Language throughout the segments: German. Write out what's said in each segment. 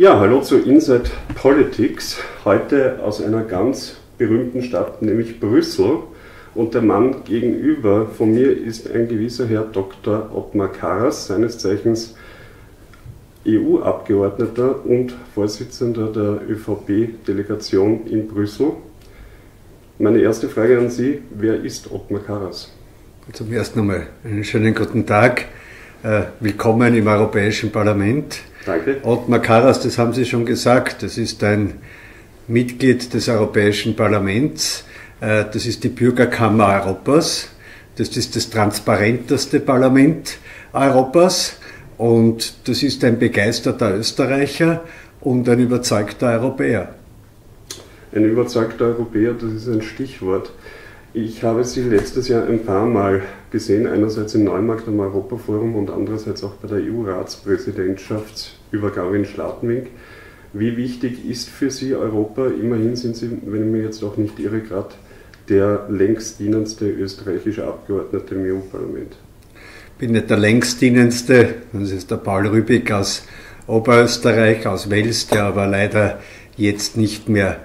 Ja, hallo zu Inside Politics, heute aus einer ganz berühmten Stadt, nämlich Brüssel. Und der Mann gegenüber von mir ist ein gewisser Herr Dr. Othmar Karas, seines Zeichens EU-Abgeordneter und Vorsitzender der ÖVP-Delegation in Brüssel. Meine erste Frage an Sie, wer ist Othmar Karas? Zum ersten Mal einen schönen guten Tag, willkommen im Europäischen Parlament. Danke. Othmar Karas, das haben Sie schon gesagt, das ist ein Mitglied des Europäischen Parlaments, das ist die Bürgerkammer Europas, das ist das transparenteste Parlament Europas und das ist ein begeisterter Österreicher und ein überzeugter Europäer. Ein überzeugter Europäer, das ist ein Stichwort. Ich habe Sie letztes Jahr ein paar Mal gesehen, einerseits im Neumarkt am Europaforum und andererseits auch bei der EU-Ratspräsidentschaftsübergabe in Schladming. Wie wichtig ist für Sie Europa? Immerhin sind Sie, wenn ich mich jetzt auch nicht irre, gerade der längst dienendste österreichische Abgeordnete im EU-Parlament. Ich bin nicht der längst dienendste, das ist der Paul Rübig aus Oberösterreich, aus Wels, der aber leider jetzt nicht mehr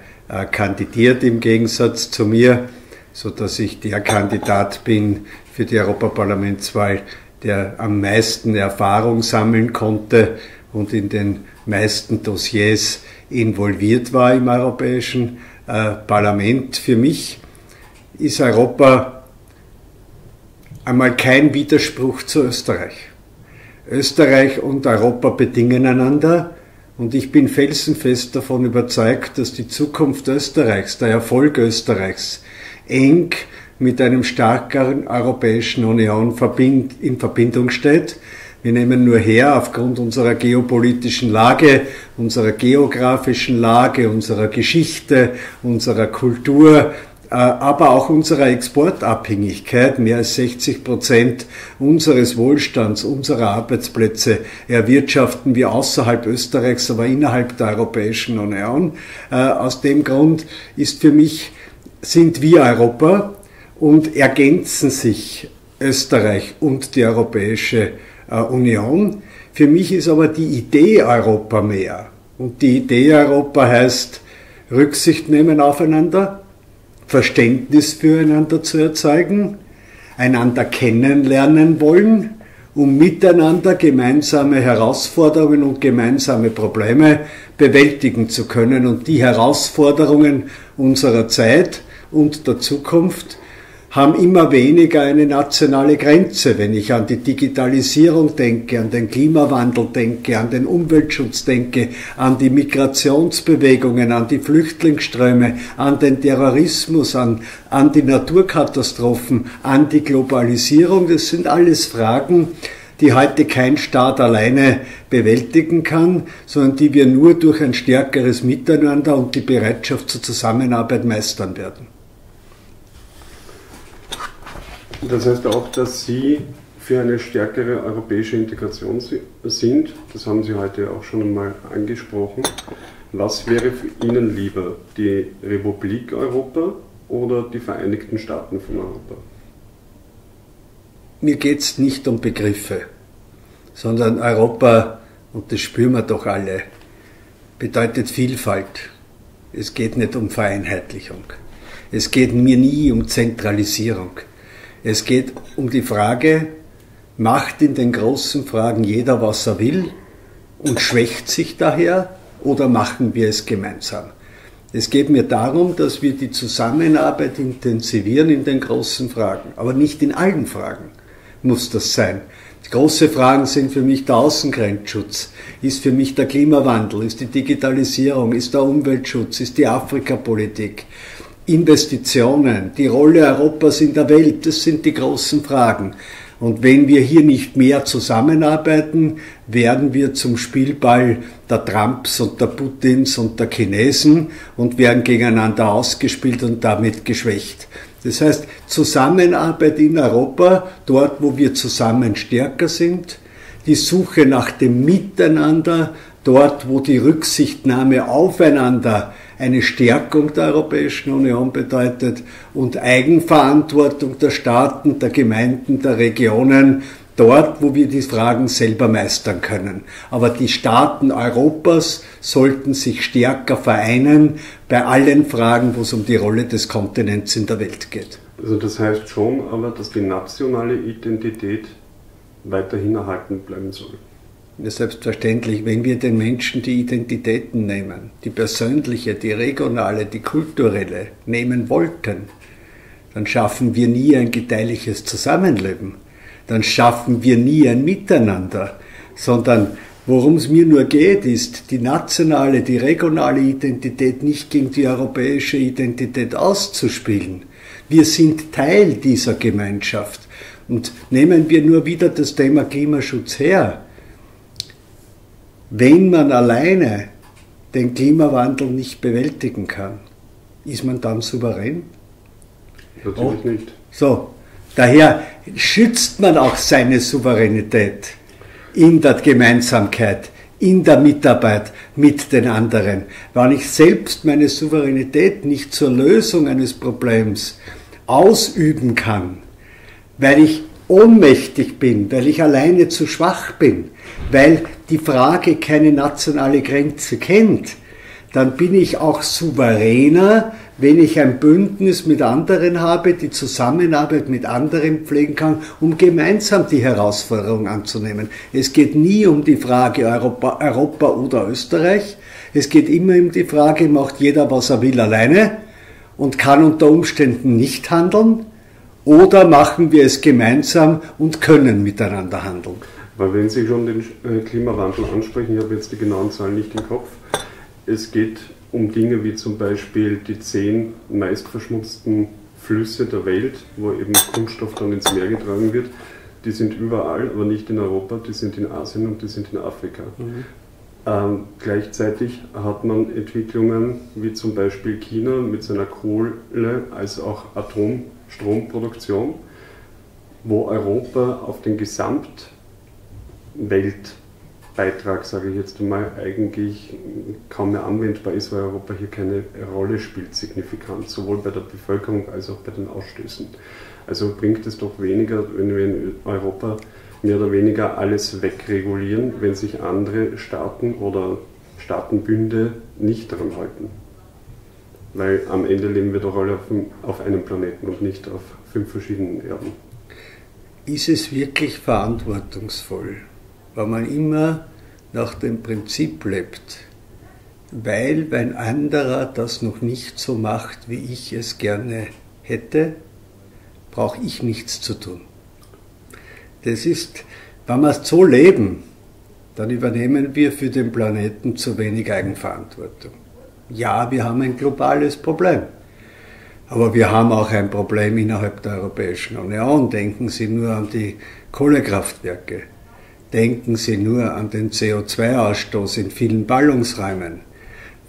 kandidiert im Gegensatz zu mir, sodass ich der Kandidat bin für die Europaparlamentswahl, der am meisten Erfahrung sammeln konnte und in den meisten Dossiers involviert war im Europäischen Parlament. Für mich ist Europa einmal kein Widerspruch zu Österreich. Österreich und Europa bedingen einander und ich bin felsenfest davon überzeugt, dass die Zukunft Österreichs, der Erfolg Österreichs, eng mit einem starkeren Europäischen Union in Verbindung steht. Wir nehmen nur her, aufgrund unserer geopolitischen Lage, unserer geografischen Lage, unserer Geschichte, unserer Kultur, aber auch unserer Exportabhängigkeit. Mehr als 60% unseres Wohlstands, unserer Arbeitsplätze erwirtschaften wir außerhalb Österreichs, aber innerhalb der Europäischen Union. Aus dem Grund ist für mich, sind wir Europa und ergänzen sich Österreich und die Europäische Union. Für mich ist aber die Idee Europa mehr. Und die Idee Europa heißt, Rücksicht nehmen aufeinander, Verständnis füreinander zu erzeugen, einander kennenlernen wollen, um miteinander gemeinsame Herausforderungen und gemeinsame Probleme bewältigen zu können. Und die Herausforderungen unserer Zeit und der Zukunft haben immer weniger eine nationale Grenze. Wenn ich an die Digitalisierung denke, an den Klimawandel denke, an den Umweltschutz denke, an die Migrationsbewegungen, an die Flüchtlingsströme, an den Terrorismus, an die Naturkatastrophen, an die Globalisierung, das sind alles Fragen, die heute kein Staat alleine bewältigen kann, sondern die wir nur durch ein stärkeres Miteinander und die Bereitschaft zur Zusammenarbeit meistern werden. Das heißt auch, dass Sie für eine stärkere europäische Integration sind. Das haben Sie heute auch schon einmal angesprochen. Was wäre Ihnen lieber, die Republik Europa oder die Vereinigten Staaten von Europa? Mir geht es nicht um Begriffe, sondern Europa, und das spüren wir doch alle, bedeutet Vielfalt. Es geht nicht um Vereinheitlichung. Es geht mir nie um Zentralisierung. Es geht um die Frage, macht in den großen Fragen jeder, was er will und schwächt sich daher oder machen wir es gemeinsam? Es geht mir darum, dass wir die Zusammenarbeit intensivieren in den großen Fragen, aber nicht in allen Fragen muss das sein. Die großen Fragen sind für mich der Außengrenzschutz, ist für mich der Klimawandel, ist die Digitalisierung, ist der Umweltschutz, ist die Afrikapolitik. Investitionen, die Rolle Europas in der Welt, das sind die großen Fragen. Und wenn wir hier nicht mehr zusammenarbeiten, werden wir zum Spielball der Trumps und der Putins und der Chinesen und werden gegeneinander ausgespielt und damit geschwächt. Das heißt, Zusammenarbeit in Europa, dort wo wir zusammen stärker sind, die Suche nach dem Miteinander, dort wo die Rücksichtnahme aufeinander eine Stärkung der Europäischen Union bedeutet und Eigenverantwortung der Staaten, der Gemeinden, der Regionen, dort, wo wir die Fragen selber meistern können. Aber die Staaten Europas sollten sich stärker vereinen bei allen Fragen, wo es um die Rolle des Kontinents in der Welt geht. Also das heißt schon aber, dass die nationale Identität weiterhin erhalten bleiben soll. Ja, selbstverständlich, wenn wir den Menschen die Identitäten nehmen, die persönliche, die regionale, die kulturelle nehmen wollten, dann schaffen wir nie ein gedeihliches Zusammenleben. Dann schaffen wir nie ein Miteinander, sondern worum es mir nur geht, ist, die nationale, die regionale Identität nicht gegen die europäische Identität auszuspielen. Wir sind Teil dieser Gemeinschaft. Und nehmen wir nur wieder das Thema Klimaschutz her. Wenn man alleine den Klimawandel nicht bewältigen kann, ist man dann souverän? Natürlich nicht. So. Daher schützt man auch seine Souveränität in der Gemeinsamkeit, in der Mitarbeit mit den anderen. Wenn ich selbst meine Souveränität nicht zur Lösung eines Problems ausüben kann, weil ich ohnmächtig bin, weil ich alleine zu schwach bin, weil die Frage keine nationale Grenze kennt, dann bin ich auch souveräner, wenn ich ein Bündnis mit anderen habe, die Zusammenarbeit mit anderen pflegen kann, um gemeinsam die Herausforderung anzunehmen. Es geht nie um die Frage Europa oder Österreich. Es geht immer um die Frage, macht jeder, was er will, alleine und kann unter Umständen nicht handeln? Oder machen wir es gemeinsam und können miteinander handeln? Weil wenn Sie schon den Klimawandel ansprechen, ich habe jetzt die genauen Zahlen nicht im Kopf, es geht um Dinge wie zum Beispiel die 10 meistverschmutzten Flüsse der Welt, wo eben Kunststoff dann ins Meer getragen wird. Die sind überall, aber nicht in Europa, die sind in Asien und die sind in Afrika. Mhm. Gleichzeitig hat man Entwicklungen wie zum Beispiel China mit seiner Kohle als auch Atomstromproduktion, wo Europa auf den Gesamtweltbeitrag, sage ich jetzt mal, eigentlich kaum mehr anwendbar ist, weil Europa hier keine Rolle spielt, signifikant, sowohl bei der Bevölkerung als auch bei den Ausstößen. Also bringt es doch weniger, wenn wir in Europa mehr oder weniger alles wegregulieren, wenn sich andere Staaten oder Staatenbünde nicht daran halten. Weil am Ende leben wir doch alle auf einem Planeten und nicht auf 5 verschiedenen Erden. Ist es wirklich verantwortungsvoll, weil man immer nach dem Prinzip lebt, weil ein anderer das noch nicht so macht, wie ich es gerne hätte, brauche ich nichts zu tun. Das ist, wenn wir es so leben, dann übernehmen wir für den Planeten zu wenig Eigenverantwortung. Ja, wir haben ein globales Problem, aber wir haben auch ein Problem innerhalb der Europäischen Union. Denken Sie nur an die Kohlekraftwerke. Denken Sie nur an den CO2-Ausstoß in vielen Ballungsräumen.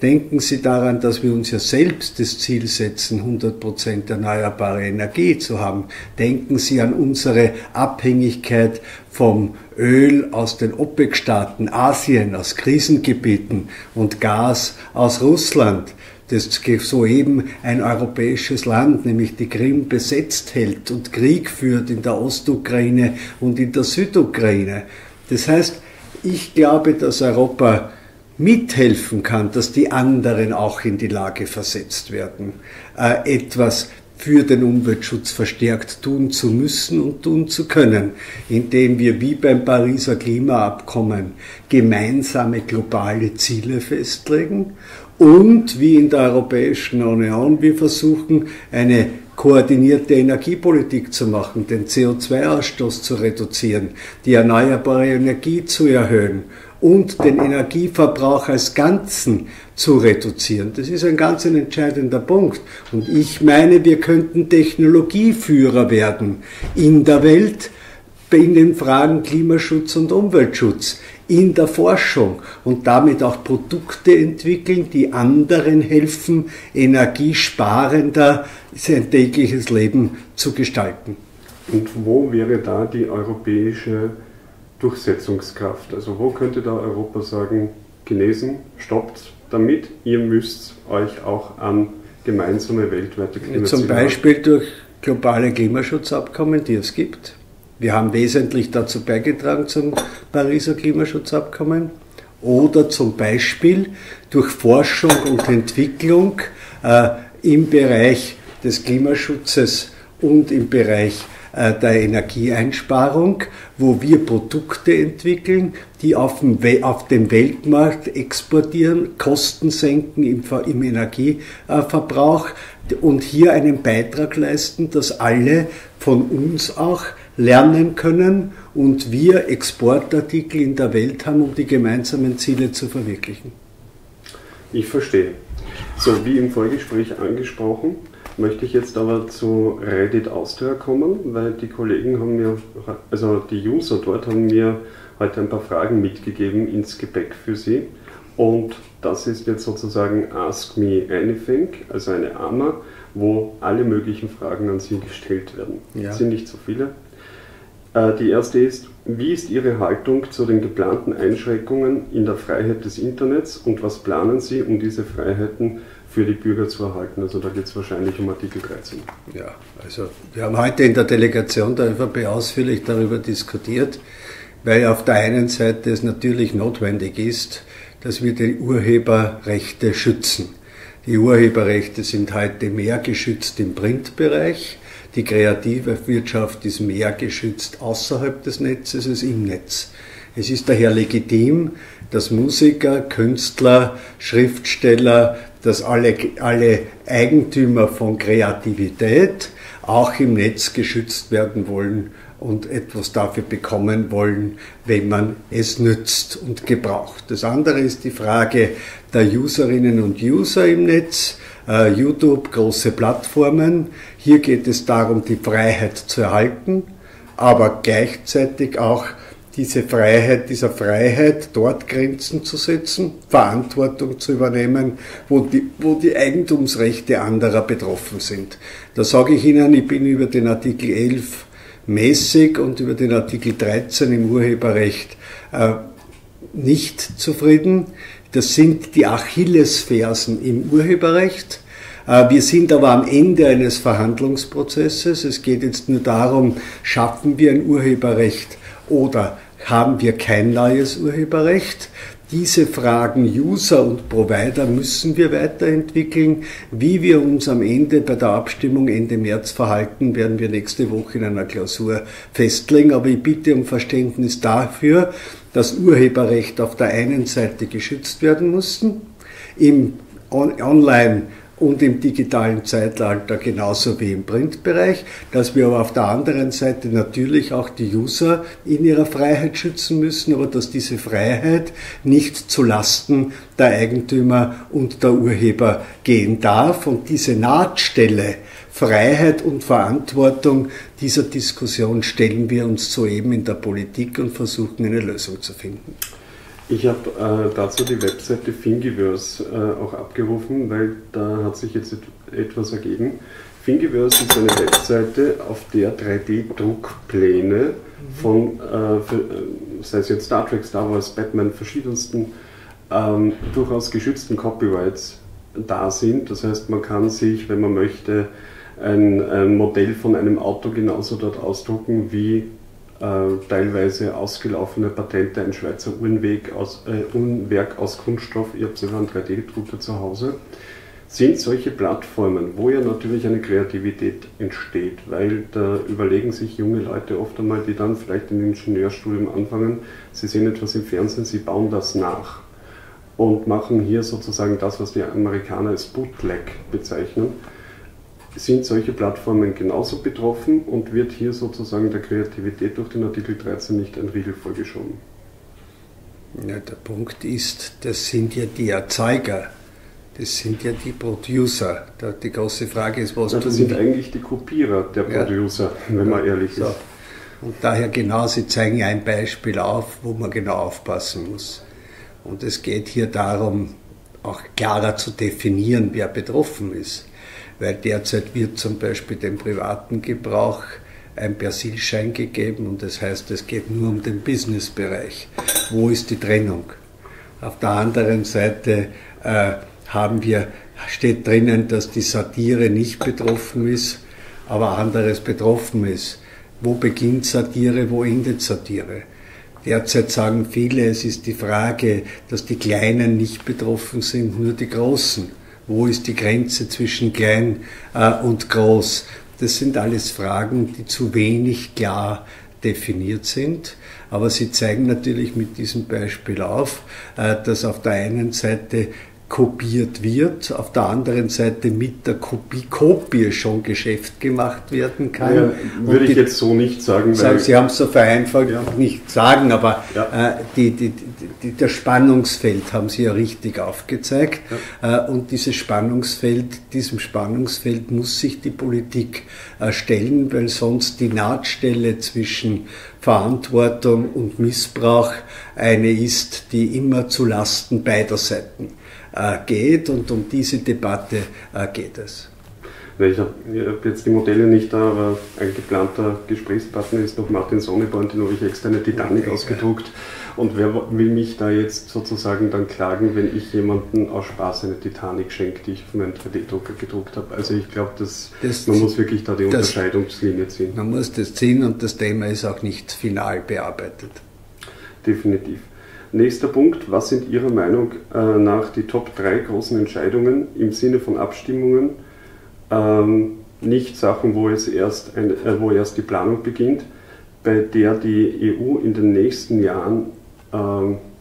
Denken Sie daran, dass wir uns ja selbst das Ziel setzen, 100% erneuerbare Energie zu haben. Denken Sie an unsere Abhängigkeit vom Öl aus den OPEC-Staaten, Asien, aus Krisengebieten und Gas aus Russland, das soeben ein europäisches Land, nämlich die Krim, besetzt hält und Krieg führt in der Ostukraine und in der Südukraine. Das heißt, ich glaube, dass Europa mithelfen kann, dass die anderen auch in die Lage versetzt werden, etwas für den Umweltschutz verstärkt tun zu müssen und tun zu können, indem wir wie beim Pariser Klimaabkommen gemeinsame globale Ziele festlegen und wie in der Europäischen Union wir versuchen, eine koordinierte Energiepolitik zu machen, den CO2-Ausstoß zu reduzieren, die erneuerbare Energie zu erhöhen und den Energieverbrauch als Ganzen zu reduzieren. Das ist ein ganz entscheidender Punkt. Und ich meine, wir könnten Technologieführer werden in der Welt, in den Fragen Klimaschutz und Umweltschutz, in der Forschung und damit auch Produkte entwickeln, die anderen helfen, energiesparender sein tägliches Leben zu gestalten. Und wo wäre da die europäische Durchsetzungskraft? Also wo könnte da Europa sagen, Chinesen, stoppt damit, ihr müsst euch auch an gemeinsame weltweite Klimaziele halten? Zum Beispiel durch globale Klimaschutzabkommen, die es gibt. Wir haben wesentlich dazu beigetragen zum Pariser Klimaschutzabkommen oder zum Beispiel durch Forschung und Entwicklung im Bereich des Klimaschutzes und im Bereich der Energieeinsparung, wo wir Produkte entwickeln, die auf dem Weltmarkt exportieren, Kosten senken im Energieverbrauch und hier einen Beitrag leisten, dass alle von uns auch lernen können und wir Exportartikel in der Welt haben, um die gemeinsamen Ziele zu verwirklichen. Ich verstehe. So wie im Vorgespräch angesprochen, möchte ich jetzt aber zu Reddit Austria kommen, weil die Kollegen haben mir, also die User dort haben mir heute ein paar Fragen mitgegeben ins Gepäck für sie. Und das ist jetzt sozusagen Ask Me Anything, also eine AMA, wo alle möglichen Fragen an Sie gestellt werden. Ja. Es sind nicht so viele. Die erste ist, wie ist Ihre Haltung zu den geplanten Einschränkungen in der Freiheit des Internets und was planen Sie, um diese Freiheiten für die Bürger zu erhalten? Also da geht es wahrscheinlich um Artikel 13. Ja, also wir haben heute in der Delegation der ÖVP ausführlich darüber diskutiert, weil auf der einen Seite es natürlich notwendig ist, dass wir die Urheberrechte schützen. Die Urheberrechte sind heute mehr geschützt im Printbereich. Die kreative Wirtschaft ist mehr geschützt außerhalb des Netzes als im Netz. Es ist daher legitim, dass Musiker, Künstler, Schriftsteller, dass alle Eigentümer von Kreativität auch im Netz geschützt werden wollen und etwas dafür bekommen wollen, wenn man es nützt und gebraucht. Das andere ist die Frage der Userinnen und User im Netz. YouTube, große Plattformen. Hier geht es darum, die Freiheit zu erhalten, aber gleichzeitig auch dieser Freiheit dort Grenzen zu setzen, Verantwortung zu übernehmen, wo die Eigentumsrechte anderer betroffen sind. Da sage ich Ihnen, ich bin über den Artikel 11 mäßig und über den Artikel 13 im Urheberrecht nicht zufrieden. Das sind die Achillesfersen im Urheberrecht. Wir sind aber am Ende eines Verhandlungsprozesses. Es geht jetzt nur darum, schaffen wir ein Urheberrecht oder haben wir kein neues Urheberrecht. Diese Fragen User und Provider müssen wir weiterentwickeln. Wie wir uns am Ende bei der Abstimmung Ende März verhalten, werden wir nächste Woche in einer Klausur festlegen. Aber ich bitte um Verständnis dafür, dass Urheberrecht auf der einen Seite geschützt werden muss, im Online- und im digitalen Zeitalter genauso wie im Printbereich, dass wir aber auf der anderen Seite natürlich auch die User in ihrer Freiheit schützen müssen, aber dass diese Freiheit nicht zu Lasten der Eigentümer und der Urheber gehen darf. Und diese Nahtstelle Freiheit und Verantwortung, dieser Diskussion stellen wir uns soeben in der Politik und versuchen, eine Lösung zu finden. Ich habe dazu die Webseite Thingiverse auch abgerufen, weil da hat sich jetzt etwas ergeben. Thingiverse ist eine Webseite, auf der 3D-Druckpläne von, sei es jetzt Star Trek, Star Wars, Batman, verschiedensten durchaus geschützten Copyrights da sind. Das heißt, man kann sich, wenn man möchte, ein Modell von einem Auto genauso dort ausdrucken, wie teilweise ausgelaufene Patente, ein Schweizer Uhrenwerk aus Kunststoff, ich habe selber einen 3D-Drucker zu Hause, sind solche Plattformen, wo ja natürlich eine Kreativität entsteht, weil da überlegen sich junge Leute oft einmal, die dann vielleicht im Ingenieurstudium anfangen, sie sehen etwas im Fernsehen, sie bauen das nach und machen hier sozusagen das, was die Amerikaner als Bootleg bezeichnen. Sind solche Plattformen genauso betroffen und wird hier sozusagen der Kreativität durch den Artikel 13 nicht ein Riegel vorgeschoben? Ja, der Punkt ist, das sind ja die Erzeuger, das sind ja die Producer. Die große Frage ist, was tun wir? Das sind eigentlich die Kopierer der Producer, wenn man ehrlich ist. Und daher genau, Sie zeigen ein Beispiel auf, wo man genau aufpassen muss. Und es geht hier darum, auch klarer zu definieren, wer betroffen ist. Weil derzeit wird zum Beispiel dem privaten Gebrauch ein Persilschein gegeben und das heißt, es geht nur um den Businessbereich. Wo ist die Trennung? Auf der anderen Seite steht drinnen, dass die Satire nicht betroffen ist, aber anderes betroffen ist. Wo beginnt Satire, wo endet Satire? Derzeit sagen viele, es ist die Frage, dass die Kleinen nicht betroffen sind, nur die Großen. Wo ist die Grenze zwischen klein und groß? Das sind alles Fragen, die zu wenig klar definiert sind. Aber sie zeigen natürlich mit diesem Beispiel auf, dass auf der einen Seite kopiert wird, auf der anderen Seite mit der Kopie schon Geschäft gemacht werden kann. Ja, würde ich jetzt so nicht sagen. Weil Sie haben es so vereinfacht, ja. Nicht sagen, aber ja. Das Spannungsfeld haben Sie ja richtig aufgezeigt. Ja. Und diesem Spannungsfeld muss sich die Politik stellen, weil sonst die Nahtstelle zwischen Verantwortung und Missbrauch eine ist, die immer zu Lasten beider Seiten geht, und um diese Debatte geht es. Ich habe jetzt die Modelle nicht da, aber ein geplanter Gesprächspartner ist noch Martin Sonneborn, den habe ich extra eine Titanic ausgedruckt. Und wer will mich da jetzt sozusagen dann klagen, wenn ich jemandem aus Spaß eine Titanic schenke, die ich auf meinen 3D-Drucker gedruckt habe? Also ich glaube, man muss wirklich da die Unterscheidungslinie ziehen. Man muss das ziehen, und das Thema ist auch nicht final bearbeitet. Definitiv. Nächster Punkt, was sind Ihrer Meinung nach die Top 3 großen Entscheidungen im Sinne von Abstimmungen, nicht Sachen, wo erst die Planung beginnt, bei der die EU in den nächsten Jahren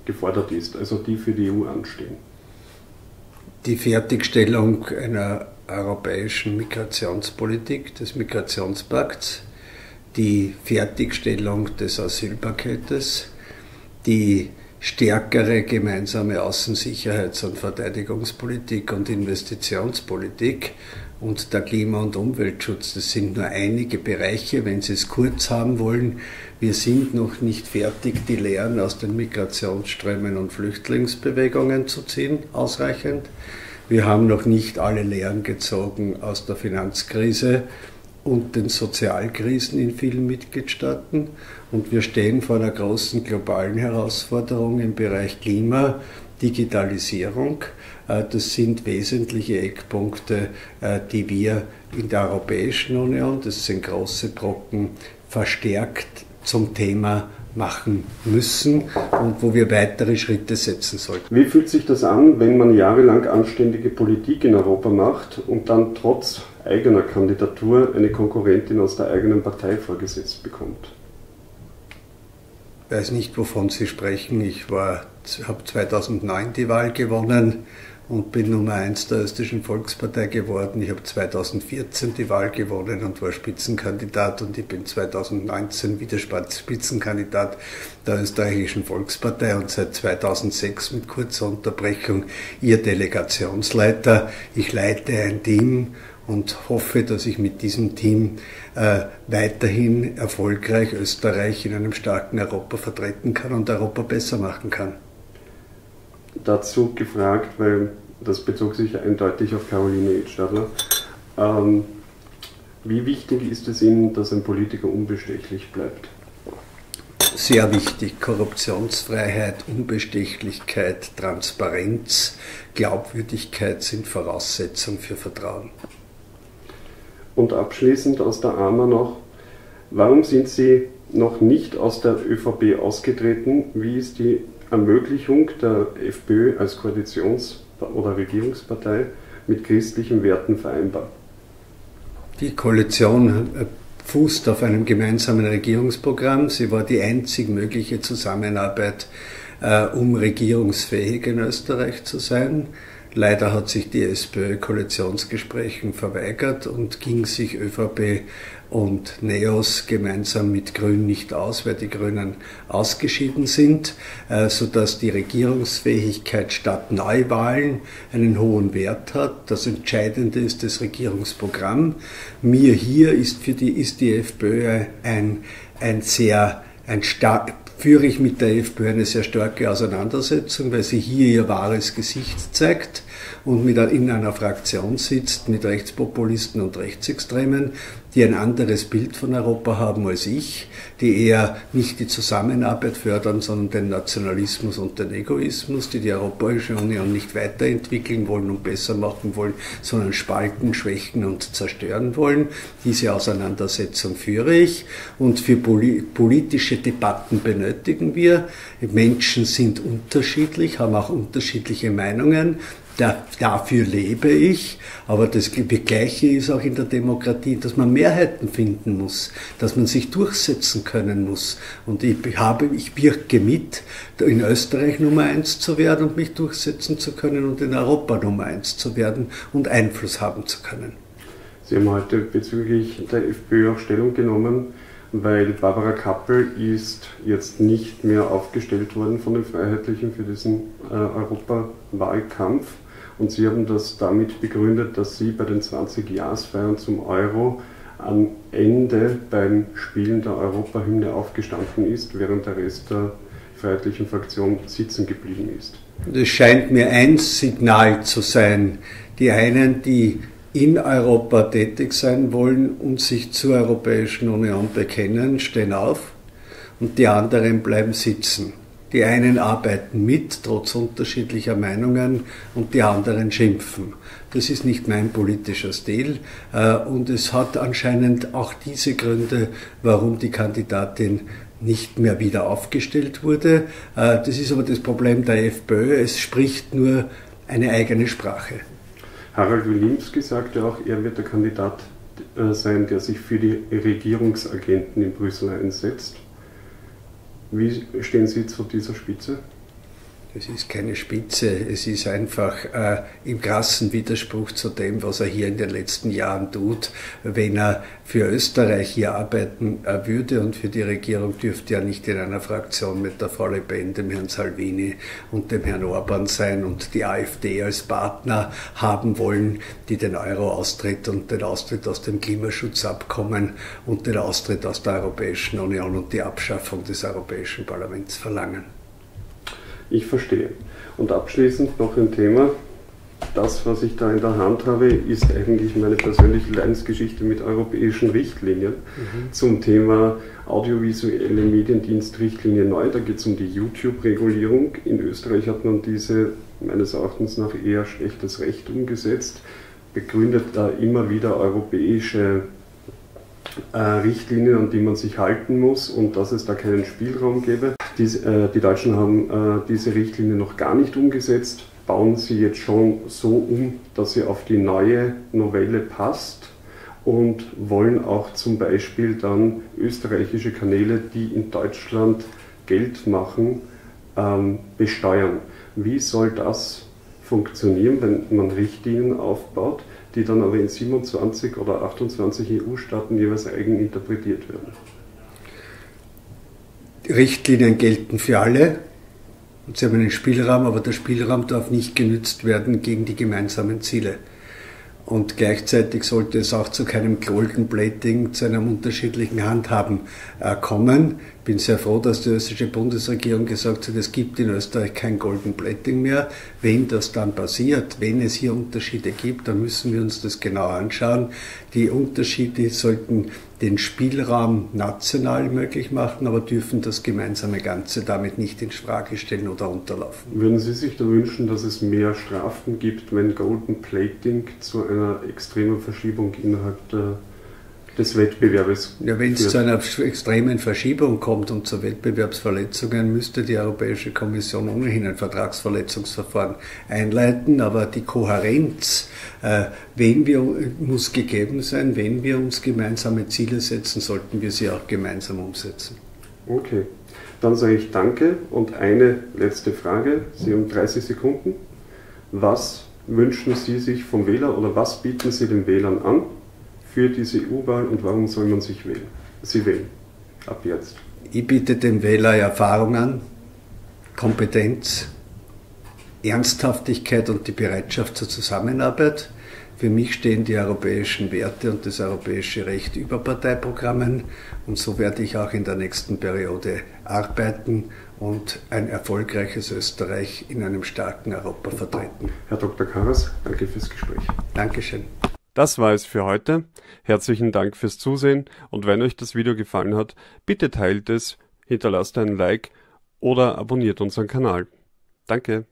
gefordert ist, also die für die EU anstehen? Die Fertigstellung einer europäischen Migrationspolitik, des Migrationspakts, die Fertigstellung des Asylpaketes, die stärkere gemeinsame Außensicherheits- und Verteidigungspolitik und Investitionspolitik und der Klima- und Umweltschutz. Das sind nur einige Bereiche, wenn Sie es kurz haben wollen. Wir sind noch nicht fertig, die Lehren aus den Migrationsströmen und Flüchtlingsbewegungen zu ziehen, ausreichend. Wir haben noch nicht alle Lehren gezogen aus der Finanzkrise und den Sozialkrisen in vielen Mitgliedstaaten. Und wir stehen vor einer großen globalen Herausforderung im Bereich Klima, Digitalisierung. Das sind wesentliche Eckpunkte, die wir in der Europäischen Union, das sind große Brocken, verstärkt zum Thema machen müssen und wo wir weitere Schritte setzen sollten. Wie fühlt sich das an, wenn man jahrelang anständige Politik in Europa macht und dann trotz eigener Kandidatur eine Konkurrentin aus der eigenen Partei vorgesetzt bekommt? Ich weiß nicht, wovon Sie sprechen. Ich habe 2009 die Wahl gewonnen und bin Nummer 1 der Österreichischen Volkspartei geworden. Ich habe 2014 die Wahl gewonnen und war Spitzenkandidat, und ich bin 2019 wieder Spitzenkandidat der Österreichischen Volkspartei und seit 2006 mit kurzer Unterbrechung Ihr Delegationsleiter. Ich leite ein Team und hoffe, dass ich mit diesem Team weiterhin erfolgreich Österreich in einem starken Europa vertreten kann und Europa besser machen kann. Dazu gefragt, weil das bezog sich eindeutig auf Caroline Edstadler. Wie wichtig ist es Ihnen, dass ein Politiker unbestechlich bleibt? Sehr wichtig. Korruptionsfreiheit, Unbestechlichkeit, Transparenz, Glaubwürdigkeit sind Voraussetzung für Vertrauen. Und abschließend aus der AMA noch, warum sind Sie noch nicht aus der ÖVP ausgetreten? Wie ist die Ermöglichung der FPÖ als Koalitions- oder Regierungspartei mit christlichen Werten vereinbar? Die Koalition fußt auf einem gemeinsamen Regierungsprogramm. Sie war die einzig mögliche Zusammenarbeit, um regierungsfähig in Österreich zu sein. Leider hat sich die SPÖ Koalitionsgesprächen verweigert und ging sich ÖVP und NEOS gemeinsam mit Grün nicht aus, weil die Grünen ausgeschieden sind, sodass die Regierungsfähigkeit statt Neuwahlen einen hohen Wert hat. Das Entscheidende ist das Regierungsprogramm. Mir hier ist die FPÖ führe ich mit der FPÖ eine sehr starke Auseinandersetzung, weil sie hier ihr wahres Gesicht zeigt und in einer Fraktion sitzt mit Rechtspopulisten und Rechtsextremen, die ein anderes Bild von Europa haben als ich, die eher nicht die Zusammenarbeit fördern, sondern den Nationalismus und den Egoismus, die die Europäische Union nicht weiterentwickeln wollen und besser machen wollen, sondern spalten, schwächen und zerstören wollen. Diese Auseinandersetzung führe ich und für politische Debatten benötigen wir. Menschen sind unterschiedlich, haben auch unterschiedliche Meinungen. Dafür lebe ich, aber das Gleiche ist auch in der Demokratie, dass man Mehrheiten finden muss, dass man sich durchsetzen können muss. Und ich wirke mit, in Österreich Nummer 1 zu werden und mich durchsetzen zu können und in Europa Nummer 1 zu werden und Einfluss haben zu können. Sie haben heute bezüglich der FPÖ auch Stellung genommen, weil Barbara Kappel ist jetzt nicht mehr aufgestellt worden von den Freiheitlichen für diesen Europawahlkampf. Und Sie haben das damit begründet, dass Sie bei den 20-Jahresfeiern zum Euro am Ende beim Spielen der Europahymne aufgestanden ist, während der Rest der freiheitlichen Fraktion sitzen geblieben ist. Das scheint mir ein Signal zu sein. Die einen, die in Europa tätig sein wollen und sich zur Europäischen Union bekennen, stehen auf und die anderen bleiben sitzen. Die einen arbeiten mit, trotz unterschiedlicher Meinungen, und die anderen schimpfen. Das ist nicht mein politischer Stil und es hat anscheinend auch diese Gründe, warum die Kandidatin nicht mehr wieder aufgestellt wurde. Das ist aber das Problem der FPÖ, es spricht nur eine eigene Sprache. Harald Vilimsky sagte auch, er wird der Kandidat sein, der sich für die Regierungsagenten in Brüssel einsetzt. Wie stehen Sie zu dieser Spitze? Das ist keine Spitze, es ist einfach im krassen Widerspruch zu dem, was er hier in den letzten Jahren tut. Wenn er für Österreich hier arbeiten würde und für die Regierung, dürfte er nicht in einer Fraktion mit der Frau Le Pen, dem Herrn Salvini und dem Herrn Orban sein und die AfD als Partner haben wollen, die den Euro-Austritt und den Austritt aus dem Klimaschutzabkommen und den Austritt aus der Europäischen Union und die Abschaffung des Europäischen Parlaments verlangen. Ich verstehe. Und abschließend noch ein Thema. Das, was ich da in der Hand habe, ist eigentlich meine persönliche Leidensgeschichte mit europäischen Richtlinien zum Thema audiovisuelle Mediendienstrichtlinie 9. Da geht es um die YouTube-Regulierung. In Österreich hat man diese meines Erachtens nach eher schlechtes Recht umgesetzt, begründet da immer wieder europäische Richtlinien, an die man sich halten muss und dass es da keinen Spielraum gäbe. Die Deutschen haben diese Richtlinie noch gar nicht umgesetzt, bauen sie jetzt schon so um, dass sie auf die neue Novelle passt und wollen auch zum Beispiel dann österreichische Kanäle, die in Deutschland Geld machen, besteuern. Wie soll das funktionieren, wenn man Richtlinien aufbaut, die dann aber in 27 oder 28 EU-Staaten jeweils eigen interpretiert werden? Richtlinien gelten für alle und sie haben einen Spielraum, aber der Spielraum darf nicht genützt werden gegen die gemeinsamen Ziele. Und gleichzeitig sollte es auch zu keinem Gold-Plating, zu einem unterschiedlichen Handhaben kommen. Ich bin sehr froh, dass die österreichische Bundesregierung gesagt hat, es gibt in Österreich kein Gold-Plating mehr. Wenn das dann passiert, wenn es hier Unterschiede gibt, dann müssen wir uns das genau anschauen. Die Unterschiede sollten den Spielraum national möglich machen, aber dürfen das gemeinsame Ganze damit nicht in Frage stellen oder unterlaufen. Würden Sie sich da wünschen, dass es mehr Strafen gibt, wenn Golden Plating zu einer extremen Verschiebung innerhalb des Wettbewerbs führt? Ja, wenn es zu einer extremen Verschiebung kommt und zu Wettbewerbsverletzungen, müsste die Europäische Kommission ohnehin ein Vertragsverletzungsverfahren einleiten, aber die Kohärenz muss gegeben sein. Wenn wir uns gemeinsame Ziele setzen, sollten wir sie auch gemeinsam umsetzen. Okay, dann sage ich danke und eine letzte Frage. Sie haben 30 Sekunden. Was wünschen Sie sich vom Wähler oder was bieten Sie den Wählern an für diese EU-Wahl und warum soll man sich wählen? Sie wählen ab jetzt. Ich biete dem Wähler Erfahrung an, Kompetenz, Ernsthaftigkeit und die Bereitschaft zur Zusammenarbeit. Für mich stehen die europäischen Werte und das europäische Recht über Parteiprogrammen und so werde ich auch in der nächsten Periode arbeiten und ein erfolgreiches Österreich in einem starken Europa vertreten. Herr Dr. Karas, danke fürs Gespräch. Dankeschön. Das war es für heute. Herzlichen Dank fürs Zusehen und wenn euch das Video gefallen hat, bitte teilt es, hinterlasst einen Like oder abonniert unseren Kanal. Danke.